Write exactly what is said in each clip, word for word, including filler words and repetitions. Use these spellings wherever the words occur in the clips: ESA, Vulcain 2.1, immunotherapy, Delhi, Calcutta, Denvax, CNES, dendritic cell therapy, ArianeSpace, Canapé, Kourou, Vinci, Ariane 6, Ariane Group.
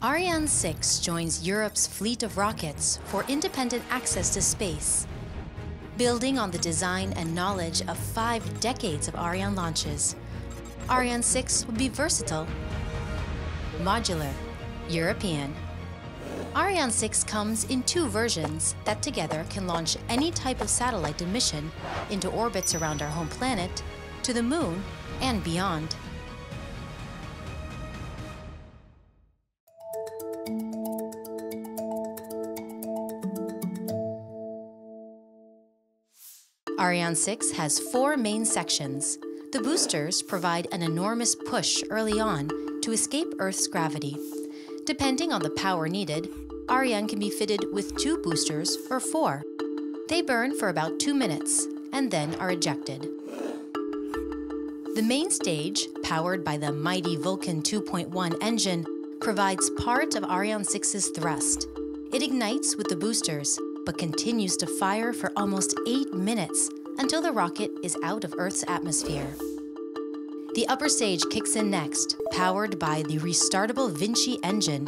Ariane six joins Europe's fleet of rockets for independent access to space, building on the design and knowledge of five decades of Ariane launches. Ariane six will be versatile, modular, European. Ariane six comes in two versions that together can launch any type of satellite and mission into orbits around our home planet, to the moon, and beyond. Ariane six has four main sections. The boosters provide an enormous push early on to escape Earth's gravity. Depending on the power needed, Ariane can be fitted with two boosters or four. They burn for about two minutes and then are ejected. The main stage, powered by the mighty Vulcain two point one engine, provides part of Ariane six's thrust. It ignites with the boosters, but continues to fire for almost eight minutes until the rocket is out of Earth's atmosphere. The upper stage kicks in next, powered by the restartable Vinci engine.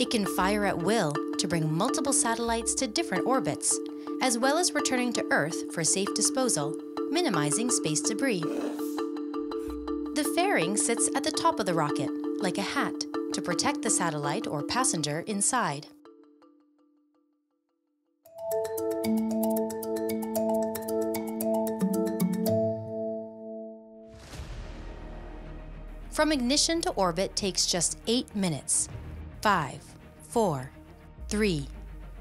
It can fire at will to bring multiple satellites to different orbits, as well as returning to Earth for safe disposal, minimizing space debris. The fairing sits at the top of the rocket, like a hat, to protect the satellite or passenger inside. From ignition to orbit takes just eight minutes. Five, four, three,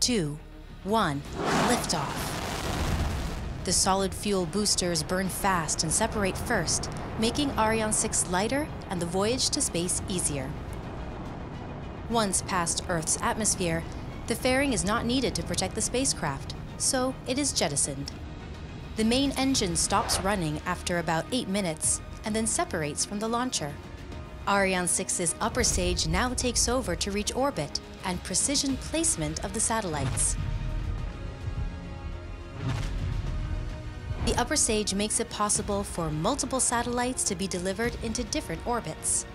two, one, liftoff. The solid fuel boosters burn fast and separate first, making Ariane six lighter and the voyage to space easier. Once past Earth's atmosphere, the fairing is not needed to protect the spacecraft, so it is jettisoned. The main engine stops running after about eight minutes, and then separates from the launcher. Ariane six's upper stage now takes over to reach orbit and precision placement of the satellites. The upper stage makes it possible for multiple satellites to be delivered into different orbits.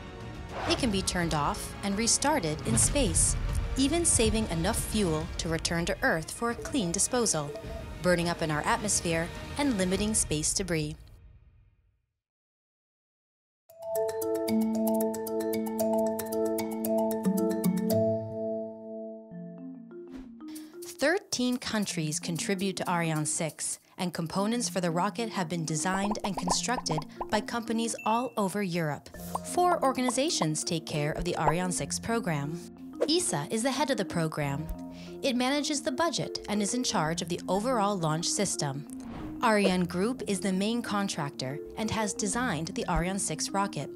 It can be turned off and restarted in space, even saving enough fuel to return to Earth for a clean disposal, burning up in our atmosphere and limiting space debris. thirteen countries contribute to Ariane six, and components for the rocket have been designed and constructed by companies all over Europe. Four organizations take care of the Ariane six program. E S A is the head of the program. It manages the budget and is in charge of the overall launch system. Ariane Group is the main contractor and has designed the Ariane six rocket.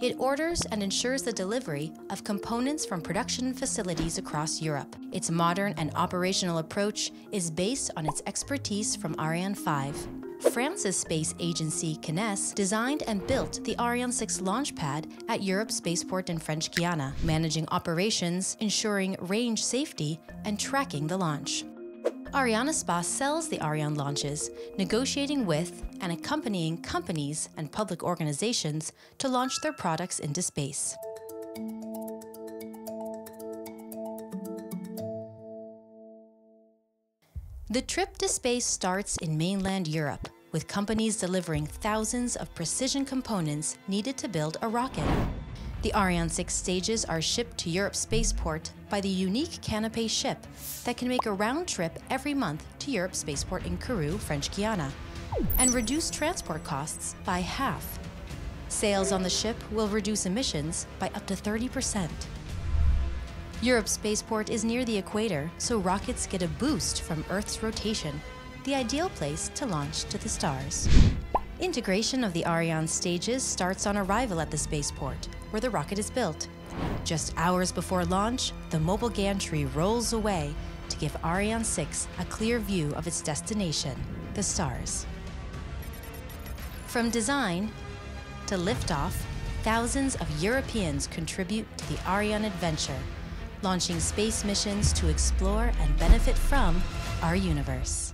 It orders and ensures the delivery of components from production facilities across Europe. Its modern and operational approach is based on its expertise from Ariane five. France's space agency C N E S designed and built the Ariane six launch pad at Europe's spaceport in French Guiana, managing operations, ensuring range safety, and tracking the launch. ArianeSpace sells the Ariane launches, negotiating with and accompanying companies and public organizations to launch their products into space. The trip to space starts in mainland Europe, with companies delivering thousands of precision components needed to build a rocket. The Ariane six stages are shipped to Europe's spaceport by the unique Canapé ship that can make a round trip every month to Europe's spaceport in Kourou, French Guiana, and reduce transport costs by half. Sales on the ship will reduce emissions by up to thirty percent. Europe's spaceport is near the equator, so rockets get a boost from Earth's rotation, the ideal place to launch to the stars. Integration of the Ariane stages starts on arrival at the spaceport, where the rocket is built. Just hours before launch, the mobile gantry rolls away to give Ariane six a clear view of its destination, the stars. From design to liftoff, thousands of Europeans contribute to the Ariane adventure, launching space missions to explore and benefit from our universe.